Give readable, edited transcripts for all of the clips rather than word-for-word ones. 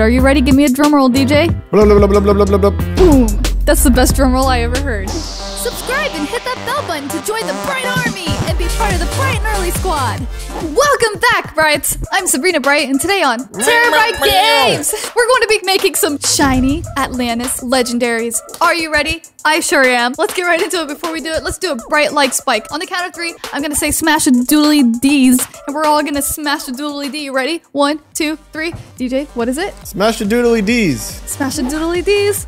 But are you ready? Give me a drum roll, DJ. Blah, blah, blah, blah, blah, blah, blah, blah. Boom. That's the best drum roll I ever heard. Subscribe and hit that bell button to join the Bright Army and be part of the Bright and Early Squad. Welcome back, Brights. I'm Sabrina Bright, and today on Terabyte Games, we're going to be making some shiny Atlantis legendaries. Are you ready? I sure am. Let's get right into it. Before we do it, let's do a bright like spike. On the count of three, I'm going to say smash a doodly D's, and we're all going to smash a doodly D. Ready? 1, 2, 3. DJ, what is it? Smash a doodly D's. Smash a doodly D's.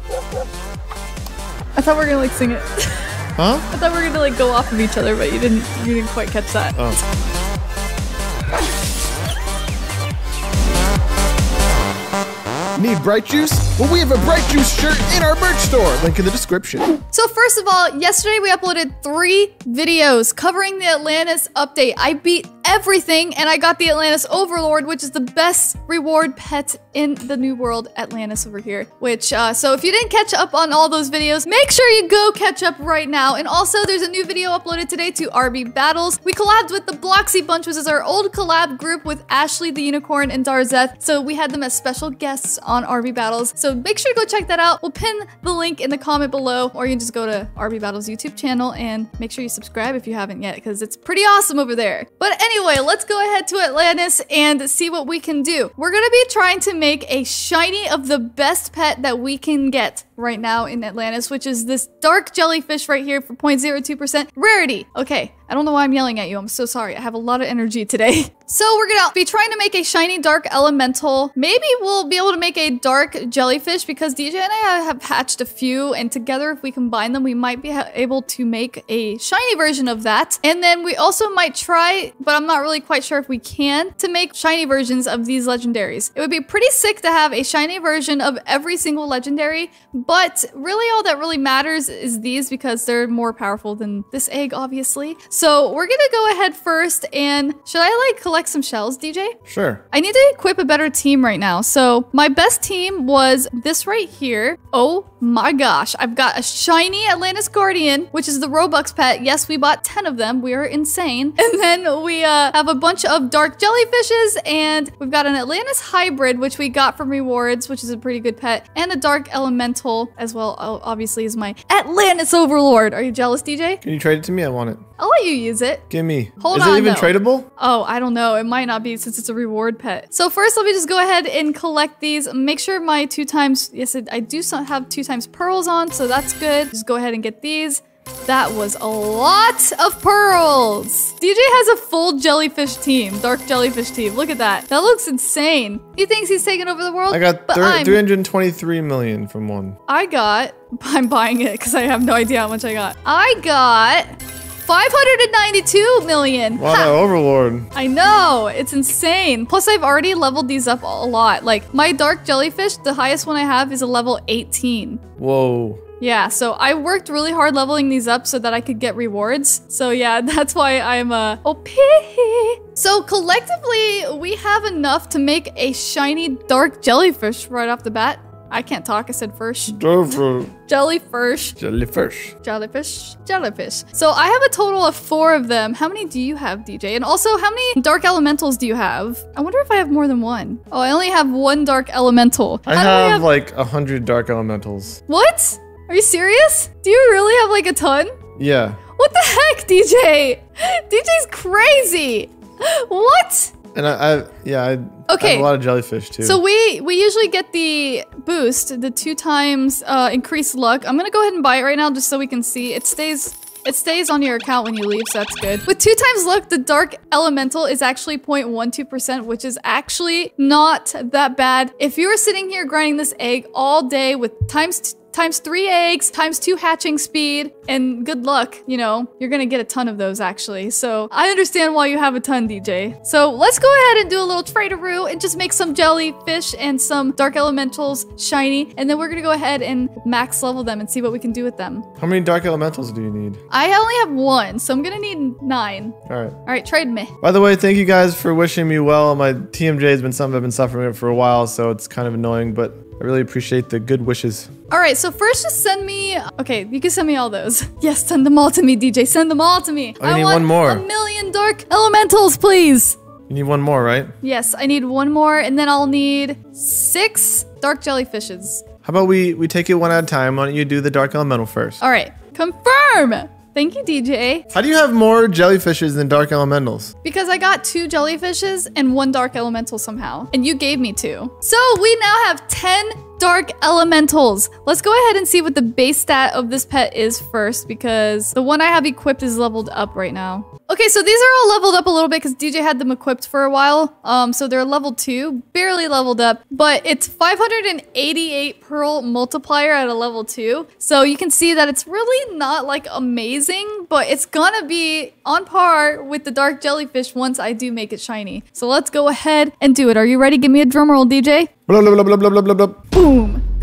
I thought we were gonna like sing it. Huh? I thought we were gonna like go off of each other, but you didn't quite catch that. Oh. Need bright juice? Well, we have a bright juice shirt in our merch store. Link in the description. So first of all, yesterday we uploaded 3 videos covering the Atlantis update. I beat everything, and I got the Atlantis Overlord, which is the best reward pet in the new world, Atlantis over here. Which, so if you didn't catch up on all those videos, make sure you go catch up right now. And also, there's a new video uploaded today to RB Battles. We collabed with the Bloxy Bunch, which is our old collab group with Ashley the Unicorn and Darzeth. So we had them as special guests on RB Battles. So make sure to go check that out. We'll pin the link in the comment below, or you can just go to RB Battles YouTube channel and make sure you subscribe if you haven't yet, because it's pretty awesome over there. But anyway, let's go ahead to Atlantis and see what we can do. We're gonna be trying to make a shiny of the best pet that we can get right now in Atlantis, which is this dark jellyfish right here for 0.02% rarity. Okay, I don't know why I'm yelling at you. I'm so sorry. I have a lot of energy today. So we're gonna be trying to make a shiny dark elemental. Maybe we'll be able to make a dark jellyfish because DJ and I have hatched a few, and together if we combine them, we might be able to make a shiny version of that. And then we also might try, but I'm not really quite sure if we can, to make shiny versions of these legendaries. It would be pretty sick to have a shiny version of every single legendary, but really all that really matters is these because they're more powerful than this egg, obviously. So we're gonna go ahead first, and should I like collect some shells, DJ? Sure. I need to equip a better team right now. So my best team was this right here. Oh my gosh, I've got a shiny Atlantis Guardian, which is the Robux pet. Yes, we bought 10 of them. We are insane. And then we have a bunch of dark jellyfishes, and we've got an Atlantis Hybrid, which we got from rewards, which is a pretty good pet, and a dark elemental as well, obviously, is my Atlantis Overlord. Are you jealous, DJ? Can you trade it to me? I want it. I'll let you use it. Give me. Hold on, is it even tradable? Oh, I don't know. It might not be since it's a reward pet. So first, let me just go ahead and collect these. Make sure my 2x... Yes, I do have 2x pearls on, so that's good. Just go ahead and get these. That was a lot of pearls. DJ has a full jellyfish team, dark jellyfish team. Look at that. That looks insane. He thinks he's taking over the world. I got 323 million from one. I'm buying it because I have no idea how much I got. I got 592 million. Wow, that Overlord. I know, it's insane. Plus, I've already leveled these up a lot. Like my dark jellyfish, the highest one I have is a level 18. Whoa. Yeah, so I worked really hard leveling these up so that I could get rewards. So yeah, that's why I'm OP. So collectively, we have enough to make a shiny dark jellyfish right off the bat. I can't talk. I said first. Jellyfish. Jellyfish. Jellyfish. Jellyfish. So I have a total of 4 of them. How many do you have, DJ? And also, how many dark elementals do you have? I wonder if I have more than one. Oh, I only have 1 dark elemental. I have like 100 dark elementals. What? Are you serious? Do you really have like a ton? Yeah. What the heck, DJ? DJ's crazy. What? And I have a lot of jellyfish too. So we usually get the boost, the 2x increased luck. I'm gonna go ahead and buy it right now just so we can see. It stays on your account when you leave, so that's good. With 2x luck, the dark elemental is actually 0.12%, which is actually not that bad. If you were sitting here grinding this egg all day with times 3 eggs, times 2 hatching speed, and good luck, you know, you're gonna get a ton of those actually. So I understand why you have a ton, DJ. So let's go ahead and do a little trade-a-roo and just make some jellyfish and some dark elementals shiny. And then we're gonna go ahead and max level them and see what we can do with them. How many dark elementals do you need? I only have 1, so I'm gonna need 9. All right, trade me. By the way, thank you guys for wishing me well. My TMJ has been something I've been suffering with for a while, so it's kind of annoying, but I really appreciate the good wishes. All right, so first just send me... Okay, you can send me all those. Yes, send them all to me, DJ. Send them all to me. I need 1 more. 1 million dark elementals, please. You need one more, right? Yes, I need one more, and then I'll need 6 dark jellyfishes. How about we take it one at a time? Why don't you do the dark elemental first? All right. Confirm! Thank you, DJ. How do you have more jellyfishes than dark elementals? Because I got 2 jellyfishes and 1 dark elemental somehow. And you gave me 2. So we now have 10 dark elementals. Let's go ahead and see what the base stat of this pet is first, because the one I have equipped is leveled up right now. Okay, so these are all leveled up a little bit because DJ had them equipped for a while. So they're level 2, barely leveled up, but it's 588 pearl multiplier at a level 2. So you can see that it's really not like amazing, but it's gonna be on par with the dark jellyfish once I do make it shiny. So let's go ahead and do it. Are you ready? Give me a drum roll, DJ. Blah, blah, blah, blah, blah, blah, blah. Boom.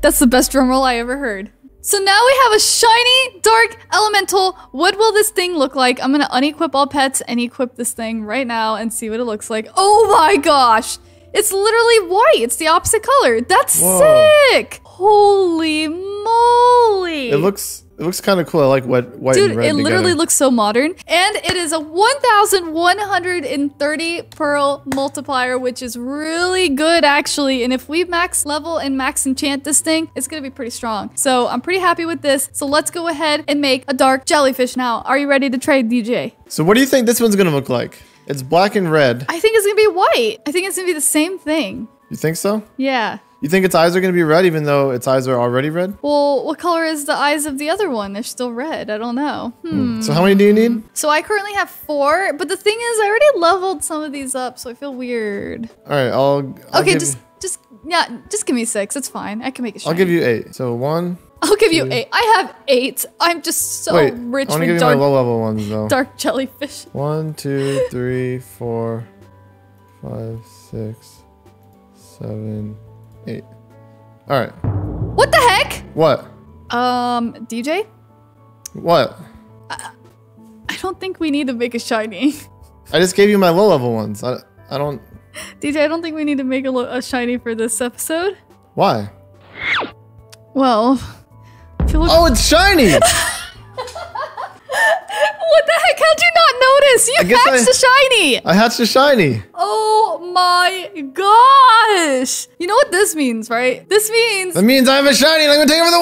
That's the best drum roll I ever heard. So now we have a shiny dark elemental. What will this thing look like? I'm gonna unequip all pets and equip this thing right now and see what it looks like. Oh my gosh! It's literally white. It's the opposite color. That's sick! Holy moly! It looks kind of cool. I like white and red together. Dude, it literally looks so modern. And it is a 1,130 pearl multiplier, which is really good, actually. And if we max level and max enchant this thing, it's going to be pretty strong. So I'm pretty happy with this. So let's go ahead and make a dark jellyfish now. Are you ready to trade, DJ? So what do you think this one's going to look like? It's black and red. I think it's going to be white. I think it's going to be the same thing. You think so? Yeah. You think its eyes are going to be red even though its eyes are already red? Well, what color is the eyes of the other one? They're still red. I don't know. So how many do you need? So I currently have 4, but the thing is I already leveled some of these up, so I feel weird. All right, I'll okay, just give me 6. It's fine. I can make it shiny. I'll give you 8. So 1. I'll give you 8. I have 8. I'm just so rich with dark, my low level ones, though. Dark jellyfish. 1, 2, 3, 4, 5, 6, 7, 8. All right. What the heck? What? DJ? What? I don't think we need to make a shiny. I just gave you my low level ones. I don't... DJ, I don't think we need to make a shiny for this episode. Why? Well... Oh, it's shiny! What the heck? How'd you not notice? You hatched a shiny! I hatched a shiny! Oh my gosh! You know what this means, right? This means... That means I have a shiny and I'm gonna take over the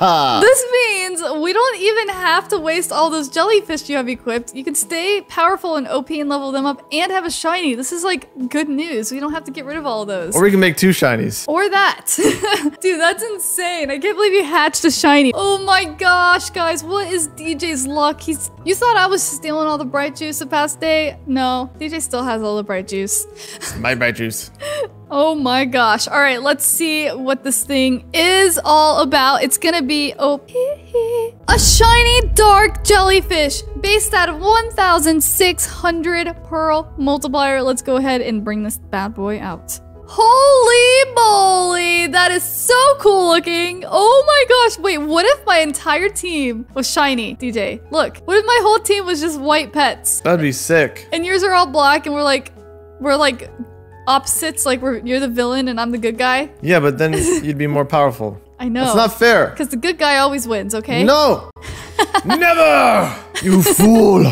world! This means we don't even have to waste all those jellyfish you have equipped. You can stay powerful and OP and level them up and have a shiny. This is like good news. We don't have to get rid of all of those. Or we can make 2 shinies. Or that. Dude, that's insane. I can't believe you hatched a shiny. Oh my gosh, guys. What is DJ's luck? You thought I was stealing all the bright juice the past day? No, DJ still has all the bright juice. My bright juice. Oh my gosh. All right, let's see what this thing is all about. It's gonna be a shiny dark jellyfish based out of 1,600 pearl multiplier. Let's go ahead and bring this bad boy out. Holy moly, that is so cool looking. Oh my gosh, wait, what if my entire team was shiny, DJ? Look, what if my whole team was just white pets? That'd be sick. And yours are all black and we're like opposites, like you're the villain and I'm the good guy. Yeah, but then you'd be more powerful. I know. It's not fair. Because the good guy always wins, okay? No! Never! You fool!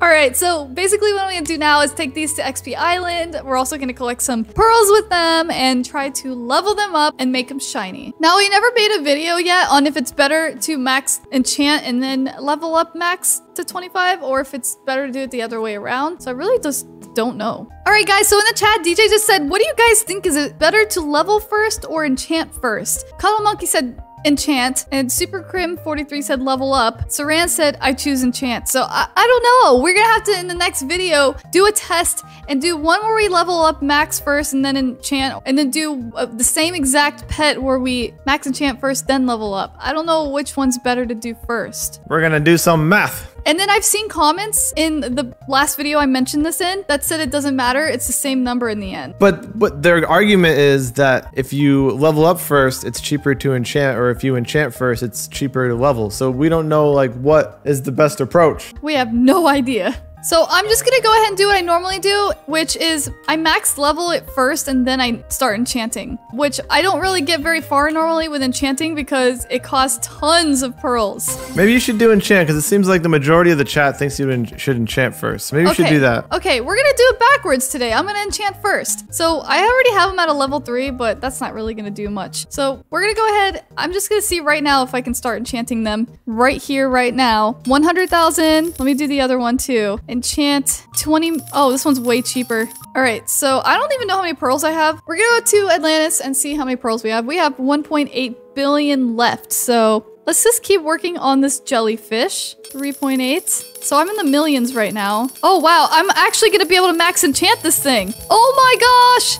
All right, so basically what I'm gonna do now is take these to XP Island. We're also gonna collect some pearls with them and try to level them up and make them shiny. Now, we never made a video yet on if it's better to max enchant and then level up max to 25 or if it's better to do it the other way around. So I really just don't know. All right, guys, so in the chat, DJ just said, what do you guys think? Is it better to level first or enchant first? Color Monkey said, enchant, and SuperCrim43 said level up. Saran said I choose enchant. So I don't know. We're gonna have to in the next video do a test and do one where we level up max first and then enchant, and then do the same exact pet where we max enchant first then level up. I don't know which one's better to do first. We're gonna do some math. And then I've seen comments in the last video I mentioned this in that said it doesn't matter. It's the same number in the end. But their argument is that if you level up first, it's cheaper to enchant, or if you enchant first, it's cheaper to level. So we don't know like what is the best approach. We have no idea. So I'm just gonna go ahead and do what I normally do, which is I max level it first and then I start enchanting, which I don't really get very far normally with enchanting because it costs tons of pearls. Maybe you should do enchant because it seems like the majority of the chat thinks you should enchant first. Maybe you should do that. Okay, we're gonna do it backwards today. I'm gonna enchant first. So I already have them at a level 3, but that's not really gonna do much. So we're gonna go ahead. I'm just gonna see right now if I can start enchanting them right here, right now. 100,000. Let me do the other one too. Enchant 20. Oh, this one's way cheaper. All right, so I don't even know how many pearls I have. We're gonna go to Atlantis and see how many pearls we have. We have 1.8 billion left, so let's just keep working on this jellyfish. 3.8. So I'm in the millions right now. Oh, wow, I'm actually gonna be able to max enchant this thing. Oh my gosh!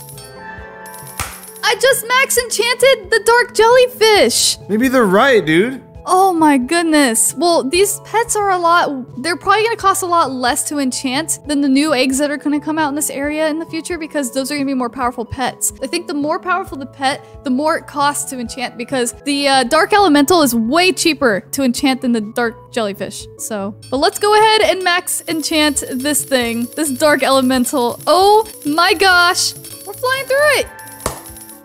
I just max enchanted the dark jellyfish. Maybe they're right, dude. Oh my goodness. Well, these pets are a lot, they're probably gonna cost a lot less to enchant than the new eggs that are gonna come out in this area in the future because those are gonna be more powerful pets. I think the more powerful the pet, the more it costs to enchant because the dark elemental is way cheaper to enchant than the dark jellyfish. So, but let's go ahead and max enchant this thing, this dark elemental. Oh my gosh, we're flying through it.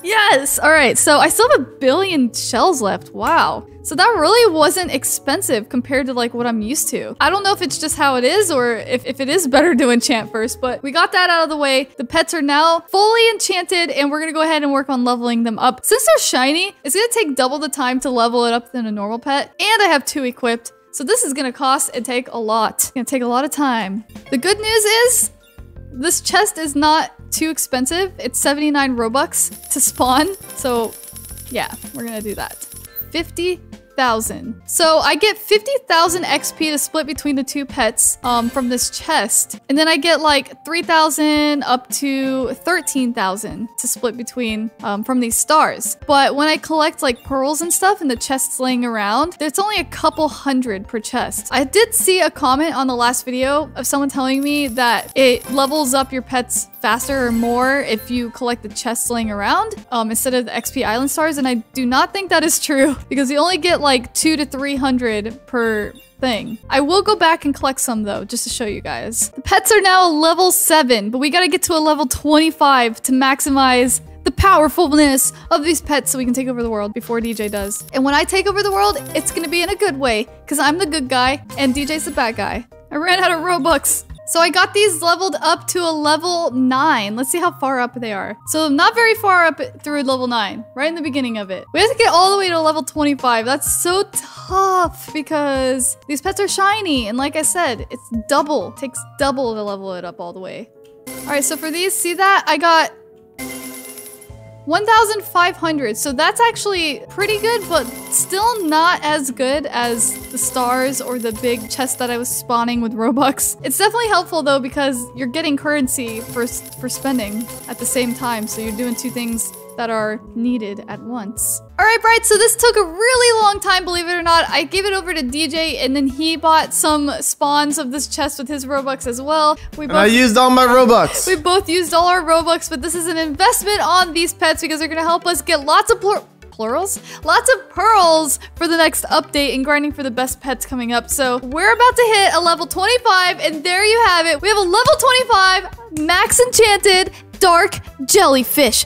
Yes! All right, so I still have 1 billion shells left. Wow. So that really wasn't expensive compared to like what I'm used to. I don't know if it's just how it is or if it is better to enchant first, but we got that out of the way. The pets are now fully enchanted and we're gonna go ahead and work on leveling them up. Since they're shiny, it's gonna take double the time to level it up than a normal pet. And I have 2 equipped. So this is gonna cost and take a lot. It's gonna take a lot of time. The good news is this chest is not too expensive. It's 79 Robux to spawn. So yeah, we're gonna do that. 50,000. So I get 50,000 XP to split between the 2 pets from this chest. And then I get like 3,000 up to 13,000 to split between from these stars. But when I collect like pearls and stuff and the chests laying around, there's only a couple hundred per chest. I did see a comment on the last video of someone telling me that it levels up your pets faster or more if you collect the chests laying around instead of the XP Island stars. And I do not think that is true because you only get like 200 to 300 per thing. I will go back and collect some though, just to show you guys. The pets are now a level 7, but we gotta get to a level 25 to maximize the powerfulness of these pets so we can take over the world before DJ does. And when I take over the world, it's gonna be in a good way because I'm the good guy and DJ's the bad guy. I ran out of Robux. So I got these leveled up to a level 9. Let's see how far up they are. So not very far up through level 9, right in the beginning of it. We have to get all the way to level 25. That's so tough because these pets are shiny. And like I said, it's double. It takes double to level it up all the way. All right, so for these, see that? I got 1,500. So that's actually pretty good, but still not as good as the stars or the big chest that I was spawning with Robux. It's definitely helpful though, because you're getting currency for spending at the same time. So you're doing 2 things that are needed at once. All right, Bright, so this took a really long time, believe it or not. I gave it over to DJ and then he bought some spawns of this chest with his Robux as well. I used all my Robux. We both used all our Robux, but this is an investment on these pets because they're gonna help us get lots of plurals? Lots of pearls for the next update and grinding for the best pets coming up. So we're about to hit a level 25 and there you have it. We have a level 25 max enchanted dark jellyfish.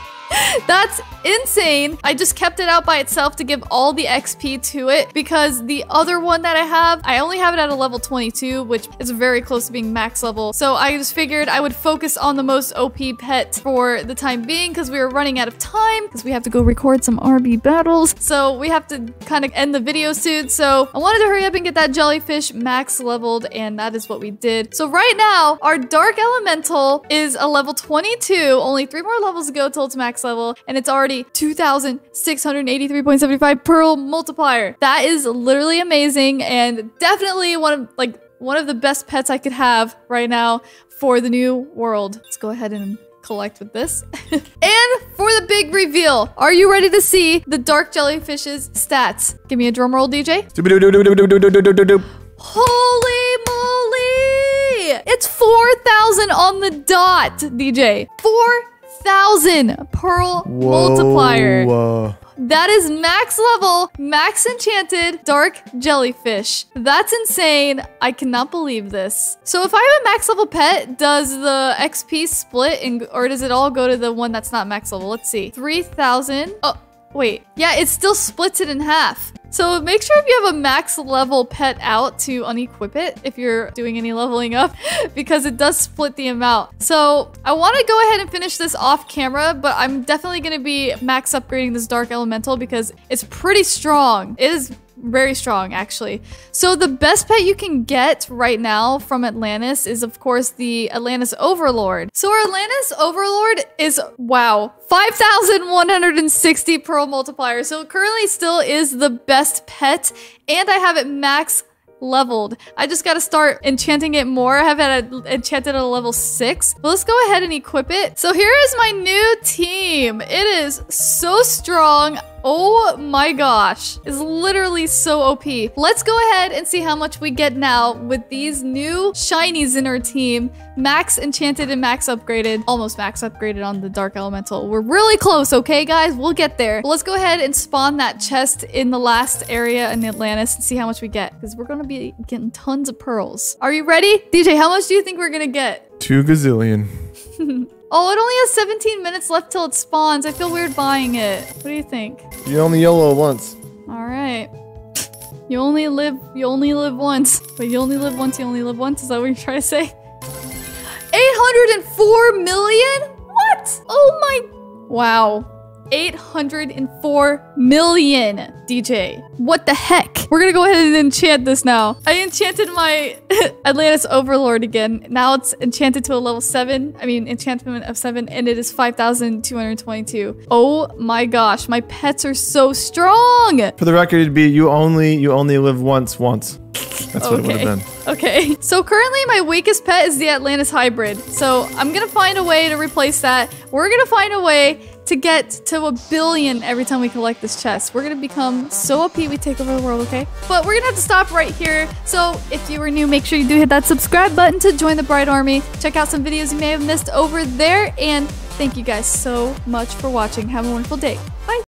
That's insane. I just kept it out by itself to give all the XP to it because the other one that I have, I only have it at a level 22, which is very close to being max level. So I just figured I would focus on the most OP pet for the time being because we were running out of time because we have to go record some RB battles. So we have to kind of end the video soon. So I wanted to hurry up and get that jellyfish max leveled and that is what we did. So right now, our dark elemental is a level 22, only 3 more levels to go till it's max level and it's already 2,683.75 pearl multiplier. That is literally amazing and definitely one of the best pets I could have right now for the new world. Let's go ahead and collect with this. And for the big reveal, are you ready to see the dark jellyfish's stats? Give me a drum roll, DJ. Holy moly! It's 4,000 on the dot, DJ. 4,000 pearl multiplier. That is max level, max enchanted dark jellyfish. That's insane. I cannot believe this. So if I have a max level pet, does the XP split in, or does it all go to the one that's not max level? Let's see. 3,000. Oh, wait. Yeah, it still splits it in half. So make sure if you have a max level pet out to unequip it if you're doing any leveling up because it does split the amount. So I want to go ahead and finish this off camera, but I'm definitely going to be max upgrading this dark elemental because it's pretty strong. It is very strong, actually. So the best pet you can get right now from Atlantis is, of course, the Atlantis Overlord. So our Atlantis Overlord is, wow, 5,160 pearl multiplier. So it currently still is the best pet, and I have it max leveled. I just got to start enchanting it more. I have it enchanted at a level 6. But let's go ahead and equip it. So here is my new team. It is so strong. Oh my gosh, it's literally so OP. Let's go ahead and see how much we get now with these new shinies in our team. Max enchanted and max upgraded. Almost max upgraded on the dark elemental. We're really close, okay guys? We'll get there. But let's go ahead and spawn that chest in the last area in Atlantis and see how much we get. Because we're going to be getting tons of pearls. Are you ready? DJ, how much do you think we're going to get? 2 gazillion. Oh, it only has 17 minutes left till it spawns. I feel weird buying it. What do you think? You only YOLO once. All right. You only live once. But you only live once. Is that what you're trying to say? 804 million? What? Oh my. Wow. 804 million. DJ, what the heck? We're going to go ahead and enchant this now. I enchanted my Atlantis Overlord again. Now it's enchanted to a level 7. I mean, enchantment of 7. And it is 5,222. Oh my gosh. My pets are so strong. For the record, it'd be you only live once. That's what it would have been. Okay. So currently my weakest pet is the Atlantis Hybrid. So I'm going to find a way to replace that. We're going to find a way to get to 1 billion every time we collect this chest. We're going to become so OP we take over the world, okay? But we're going to have to stop right here. So if you were new, make sure you do hit that subscribe button to join the Bright Army. Check out some videos you may have missed over there. And thank you guys so much for watching. Have a wonderful day. Bye.